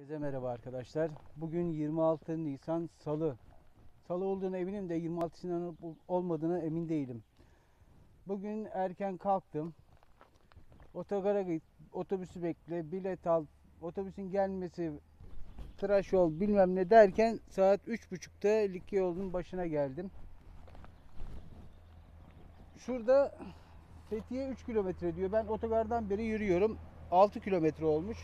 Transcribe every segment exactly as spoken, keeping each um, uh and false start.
Herkese merhaba arkadaşlar. Bugün yirmi altı Nisan Salı. Salı olduğuna eminim de yirmi altısından olmadığına emin değilim. Bugün erken kalktım. Otogara git, otobüsü bekle, bilet al, otobüsün gelmesi, tıraş ol bilmem ne derken saat üç buçukta Likya Yolu'nun başına geldim. Şurada Fethiye üç kilometre diyor. Ben otogardan beri yürüyorum. altı kilometre olmuş.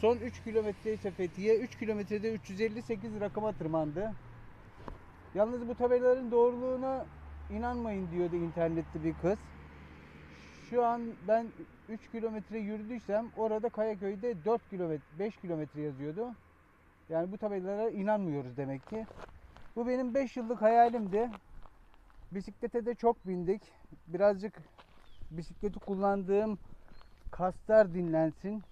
Son üç kilometre ise Fethiye, üç kilometrede üç yüz elli sekiz rakama tırmandı. Yalnız bu tabelaların doğruluğuna inanmayın diyordu internette bir kız. Şu an ben üç kilometre yürüdüysem orada Kayaköy'de dört kilometre, beş kilometre yazıyordu. Yani bu tabelalara inanmıyoruz demek ki. Bu benim beş yıllık hayalimdi. Bisiklete de çok bindik. Birazcık bisikleti kullandığım kaslar dinlensin.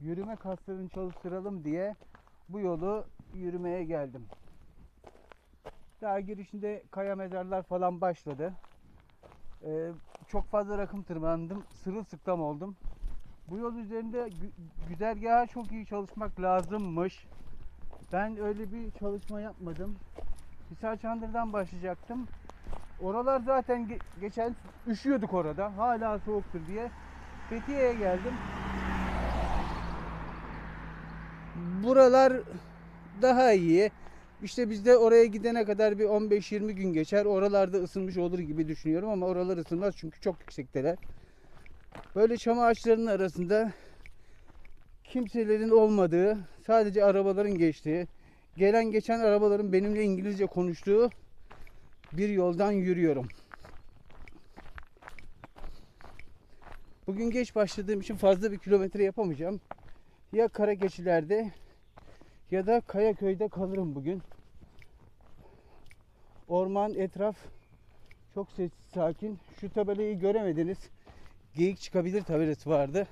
Yürüme kaslarını çalıştıralım diye bu yolu yürümeye geldim. Daha girişinde kaya mezarlar falan başladı. Ee, çok fazla rakım tırmandım. Sırılsıklam oldum. Bu yol üzerinde güzergaha çok iyi çalışmak lazımmış. Ben öyle bir çalışma yapmadım. Hisar Çandır'dan başlayacaktım. Oralar zaten ge geçen üşüyorduk orada. Hala soğuktur diye. Fethiye'ye geldim. Buralar daha iyi. İşte biz de oraya gidene kadar bir on beş yirmi gün geçer. Oralarda ısınmış olur gibi düşünüyorum ama oralar ısınmaz çünkü çok yüksekteler. Böyle çam ağaçlarının arasında kimselerin olmadığı, sadece arabaların geçtiği, gelen geçen arabaların benimle İngilizce konuştuğu bir yoldan yürüyorum. Bugün geç başladığım için fazla bir kilometre yapamayacağım. Ya Karakeçiler'de ya da Kayaköy'de kalırım bugün. Orman, etraf çok sessiz, sakin. Şu tabelayı göremediniz. Geyik çıkabilir tabelası vardı.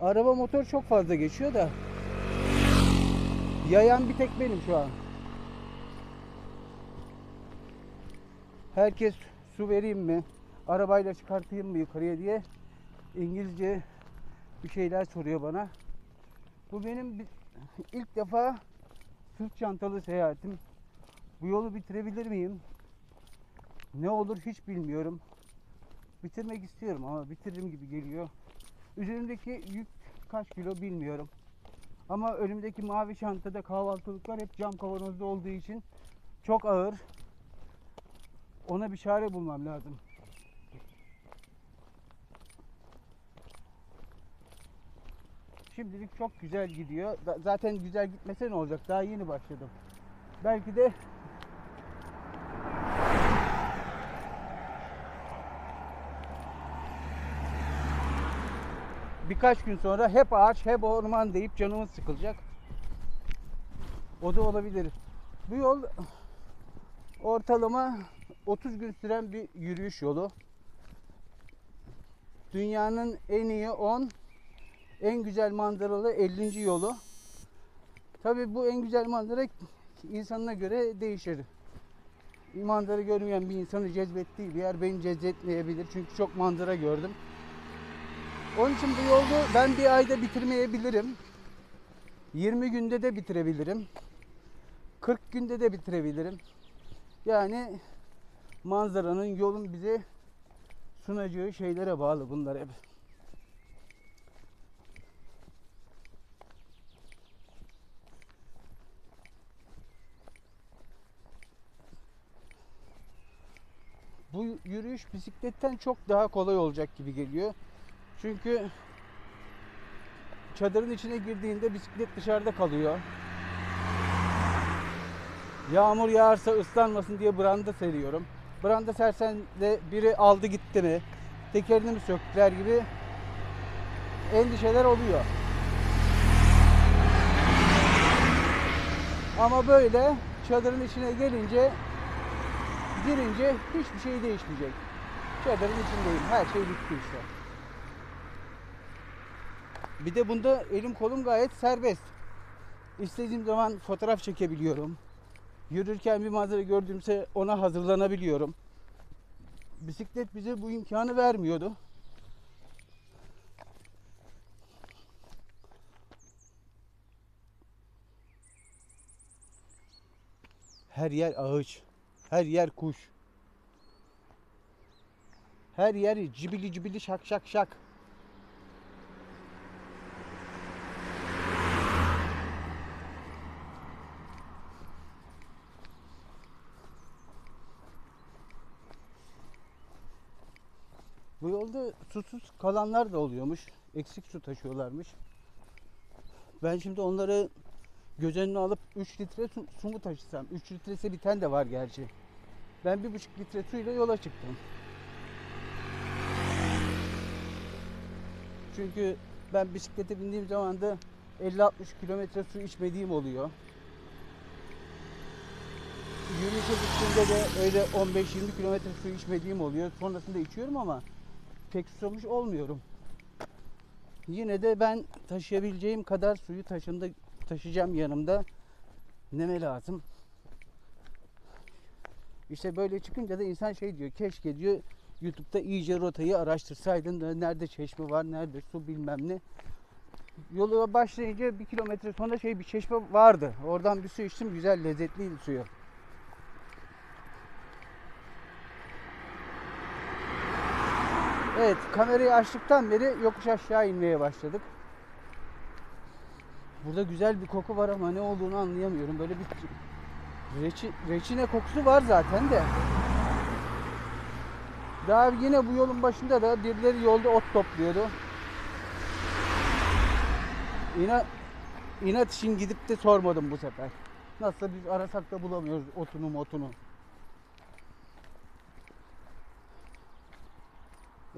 Araba, motor çok fazla geçiyor da yayan bir tek benim şu an. Herkes su vereyim mi, arabayla çıkartayım mı yukarıya diye İngilizce bir şeyler soruyor bana. Bu benim ilk defa sırt çantalı seyahatim. Bu yolu bitirebilir miyim? Ne olur hiç bilmiyorum. Bitirmek istiyorum ama bitiririm gibi geliyor. Üzerimdeki yük kaç kilo bilmiyorum. Ama önümdeki mavi çantada kahvaltılıklar hep cam kavanozda olduğu için çok ağır. Ona bir çare bulmam lazım. Şimdilik çok güzel gidiyor. Zaten güzel gitmese ne olacak? Daha yeni başladım. Belki de birkaç gün sonra hep ağaç, hep orman deyip canımız sıkılacak. O da olabilir. Bu yol ortalama otuz gün süren bir yürüyüş yolu. Dünyanın en iyi on en güzel manzaralı ellinci yolu. Tabii bu en güzel manzara insanına göre değişir. Manzara görmeyen bir insanı cezbettiği bir yer beni cezbetmeyebilir. Çünkü çok manzara gördüm. Onun için bu yolu ben bir ayda bitirmeyebilirim. yirmi günde de bitirebilirim. kırk günde de bitirebilirim. Yani manzaranın, yolun bize sunacağı şeylere bağlı bunlar hep. Bu yürüyüş bisikletten çok daha kolay olacak gibi geliyor. Çünkü çadırın içine girdiğinde bisiklet dışarıda kalıyor. Yağmur yağarsa ıslanmasın diye branda seriyorum. Branda sersen de biri aldı gitti mi, tekerini mi söktüler gibi endişeler oluyor. Ama böyle çadırın içine gelince girince hiçbir şey değişmeyecek. Çadırın içindeyim. Her şey bitti işte. Bir de bunda elim kolum gayet serbest. İstediğim zaman fotoğraf çekebiliyorum. Yürürken bir manzara gördüğümse ona hazırlanabiliyorum. Bisiklet bize bu imkanı vermiyordu. Her yer ağaç. Her yer kuş. Her yer cibili cibili şak şak şak. Bu yolda susuz kalanlar da oluyormuş. Eksik su taşıyorlarmış. Ben şimdi onları göz önüne alıp üç litre su, su mu taşısam? üç litresi biten de var gerçi. Ben bir buçuk litre suyla yola çıktım. Çünkü ben bisiklete bindiğim zaman da elli altmış kilometre su içmediğim oluyor. Yürüyüşe gittiğimde de öyle on beş yirmi kilometre su içmediğim oluyor. Sonrasında içiyorum ama pek susamış olmuyorum. Yine de ben taşıyabileceğim kadar suyu taşımda, taşıyacağım yanımda. Neme lazım. İşte böyle çıkınca da insan şey diyor, keşke diyor YouTube'da iyice rotayı araştırsaydın da nerede çeşme var, nerede su bilmem ne. Yola başlayınca bir kilometre sonra şey bir çeşme vardı. Oradan bir su içtim, güzel lezzetliydi suyu. Evet, kamerayı açtıktan beri yokuş aşağı inmeye başladık. Burada güzel bir koku var ama ne olduğunu anlayamıyorum. Böyle bir reçi, reçine kokusu var zaten de. Daha yine bu yolun başında da birileri yolda ot topluyordu. İna, inat için gidip de sormadım bu sefer. Nasıl biz arasak da bulamıyoruz otunu motunu.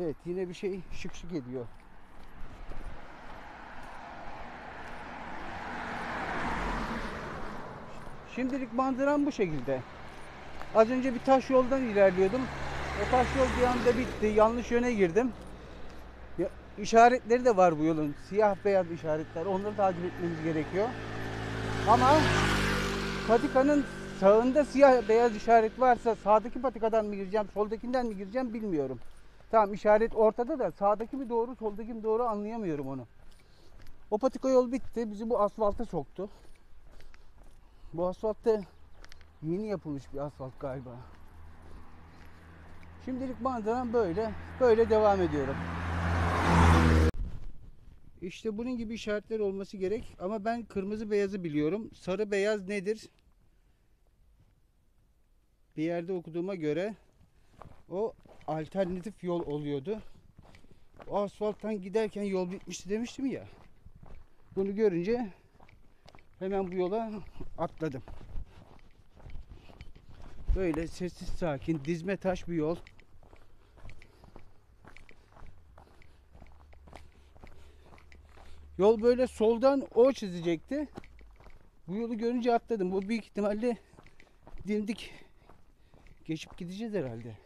Evet, yine bir şey şık şık ediyor. Şimdilik manzaram bu şekilde. Az önce bir taş yoldan ilerliyordum. O taş yol bir anda bitti. Yanlış yöne girdim. Ya, işaretleri de var bu yolun. Siyah beyaz işaretler. Onları takip etmemiz gerekiyor. Ama patikanın sağında siyah beyaz işaret varsa sağdaki patikadan mı gireceğim, soldakinden mi gireceğim bilmiyorum. Tamam, işaret ortada da sağdaki mi doğru, soldaki mi doğru anlayamıyorum onu. O patika yol bitti. Bizi bu asfalta soktu. Bu asfaltta yeni yapılmış bir asfalt galiba. Şimdilik manzaram böyle. Böyle devam ediyorum. İşte bunun gibi işaretler olması gerek. Ama ben kırmızı beyazı biliyorum. Sarı beyaz nedir? Bir yerde okuduğuma göre o alternatif yol oluyordu. O asfalttan giderken yol bitmişti demiştim ya. Bunu görünce hemen bu yola atladım. Böyle sessiz sakin, dizme taş bir yol. Yol böyle soldan O çizecekti. Bu yolu görünce atladım. Bu büyük ihtimalle dimdik geçip gideceğiz herhalde.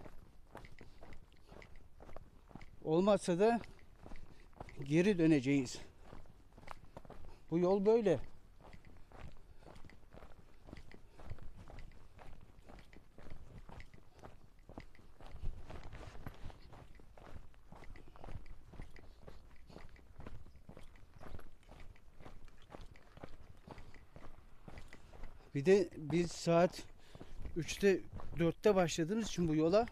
Olmazsa da geri döneceğiz. Bu yol böyle. Bir de biz saat üçte dörtte başladığımız için bu yola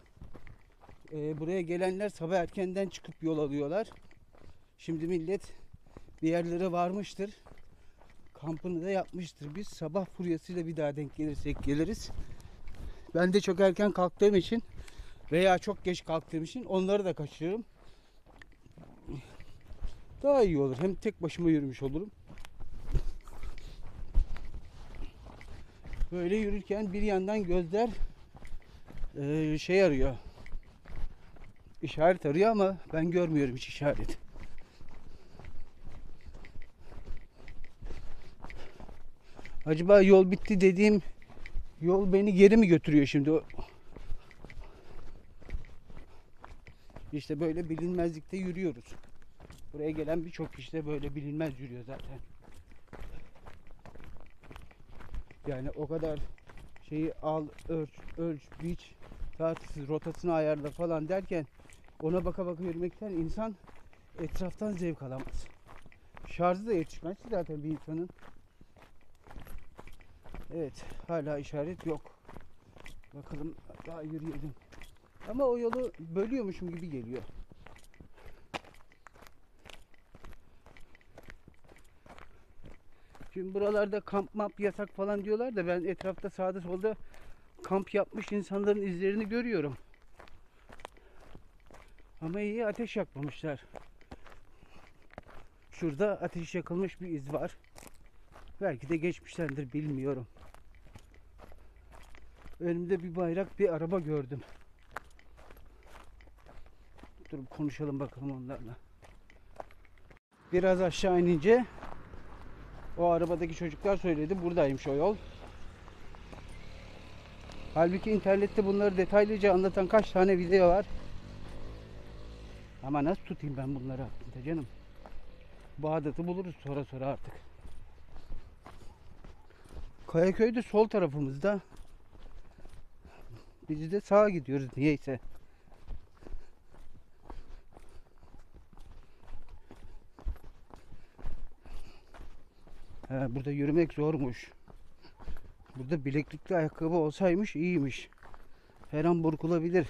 e, buraya gelenler sabah erkenden çıkıp yol alıyorlar. Şimdi millet bir yerlere varmıştır. Kampını da yapmıştır. Biz sabah furyasıyla bir daha denk gelirsek geliriz. Ben de çok erken kalktığım için veya çok geç kalktığım için onları da kaçırıyorum. Daha iyi olur. Hem tek başıma yürümüş olurum. Böyle yürürken bir yandan gözler e, şey arıyor, işaret arıyor ama ben görmüyorum hiç işaret. Acaba yol bitti dediğim yol beni geri mi götürüyor şimdi? İşte böyle bilinmezlikte yürüyoruz. Buraya gelen birçok kişi de böyle bilinmez yürüyor zaten. Yani o kadar şeyi al, ölç, ölç, biç, tartısız rotasını ayarla falan derken ona baka baka yürümekten insan etraftan zevk alamaz. Şarjı da yetişmez zaten bir insanın. Evet, hala işaret yok. Bakalım daha yürüyelim. Ama o yolu bölüyormuşum gibi geliyor. Şimdi buralarda kamp map yasak falan diyorlar da ben etrafta sağda solda kamp yapmış insanların izlerini görüyorum. Ama iyi ateş yakmamışlar. Şurada ateş yakılmış bir iz var. Belki de geçmişlerdir, bilmiyorum. Önümde bir bayrak, bir araba gördüm. Dur konuşalım bakalım onlarla. Biraz aşağı inince o arabadaki çocuklar söyledi, buradaymış o yol. Halbuki internette bunları detaylıca anlatan kaç tane video var. Ama nasıl tutayım ben bunları aklımda canım. Bahadır'ı buluruz sonra sonra artık. Kayaköy'de sol tarafımızda. Biz de sağa gidiyoruz niyeyse. Ha, burada yürümek zormuş. Burada bileklikli ayakkabı olsaymış iyiymiş. Her an burkulabilir.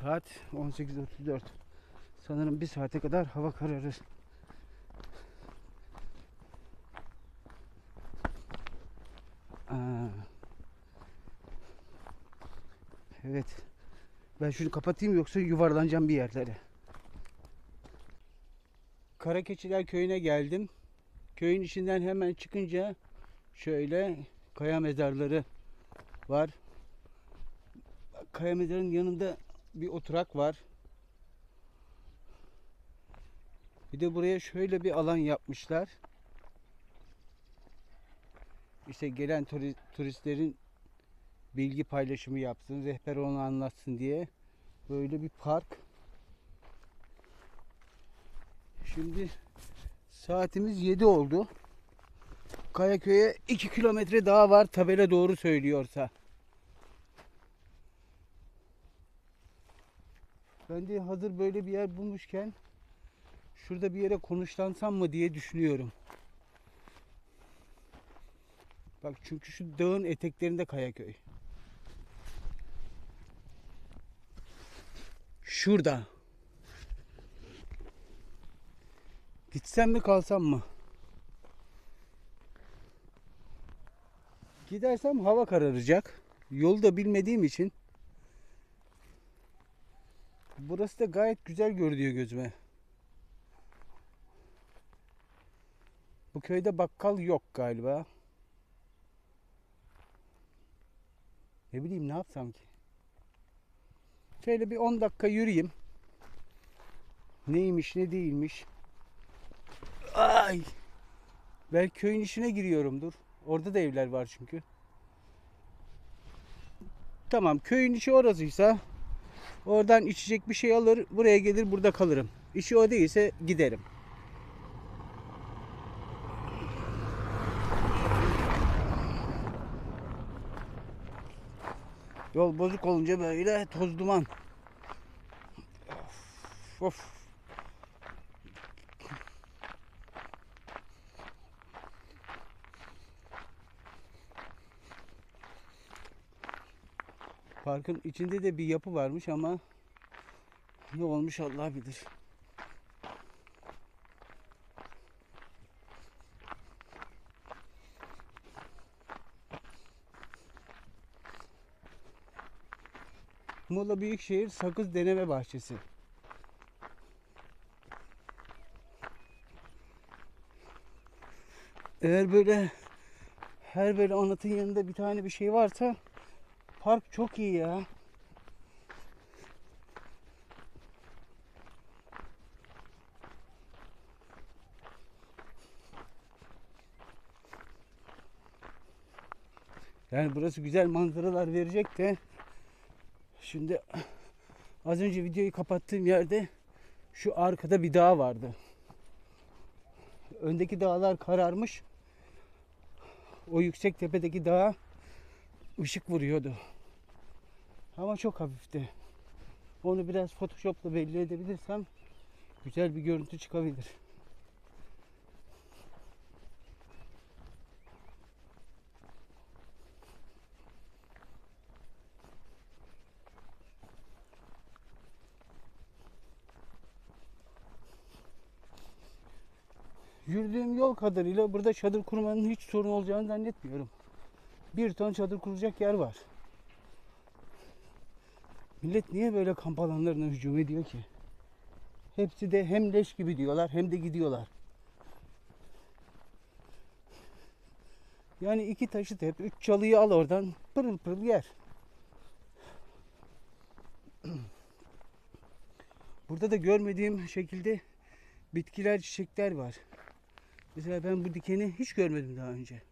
Saat on sekiz otuz dört. Sanırım bir saate kadar hava kararır. Aa. Evet. Ben şunu kapatayım yoksa yuvarlanacağım bir yerlere. Karakeçiler köyüne geldim. Köyün içinden hemen çıkınca şöyle kaya mezarları var. Kaya mezarının yanında bir oturak var. Bir de buraya şöyle bir alan yapmışlar. İşte gelen turistlerin bilgi paylaşımı yapsın, rehber onu anlatsın diye böyle bir park. Şimdi saatimiz yedi oldu. Kayaköy'e iki kilometre daha var tabela doğru söylüyorsa. Ben de hazır böyle bir yer bulmuşken şurada bir yere konuşlansam mı diye düşünüyorum. Bak çünkü şu dağın eteklerinde Kayaköy. Şurada. Gitsem mi kalsam mı? Gidersem hava kararacak. Yolu da bilmediğim için. Burası da gayet güzel görünüyor gözüme. Bu köyde bakkal yok galiba. Ne bileyim ne yapsam ki? Şöyle bir on dakika yürüyeyim. Neymiş ne değilmiş. Ay! Belki köyün içine giriyorumdur. Orada da evler var çünkü. Tamam, köyün içi orasıysa oradan içecek bir şey alır, buraya gelir, burada kalırım. İşi o değilse giderim. Yol bozuk olunca böyle toz duman. Of, of. Parkın içinde de bir yapı varmış ama ne olmuş Allah bilir. Muğla Büyükşehir Sakız Deneme Bahçesi. Eğer böyle her böyle anlatın yanında bir tane bir şey varsa park çok iyi ya. Yani burası güzel manzaralar verecek de şimdi az önce videoyu kapattığım yerde şu arkada bir dağ vardı. Öndeki dağlar kararmış. O yüksek tepedeki dağa ışık vuruyordu. Ama çok hafifti. Onu biraz Photoshop'la belli edebilirsem güzel bir görüntü çıkabilir. Yürüdüğüm yol kadarıyla burada çadır kurmanın hiç sorun olacağını zannetmiyorum. Bir ton çadır kuracak yer var. Millet niye böyle kamp alanlarına hücum ediyor ki? Hepsi de hem leş gibi diyorlar hem de gidiyorlar. Yani iki taşı tep, üç çalıyı al oradan pırıl pırıl yer. Burada da görmediğim şekilde bitkiler, çiçekler var. Mesela ben bu dikeni hiç görmedim daha önce.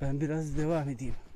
Ben biraz devam edeyim.